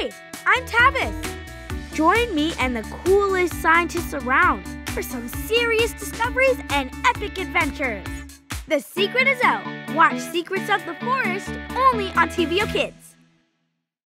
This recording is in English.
Hey, I'm Tavis. Join me and the coolest scientists around for some serious discoveries and epic adventures. The secret is out. Watch Secrets of the Forest only on TVO Kids.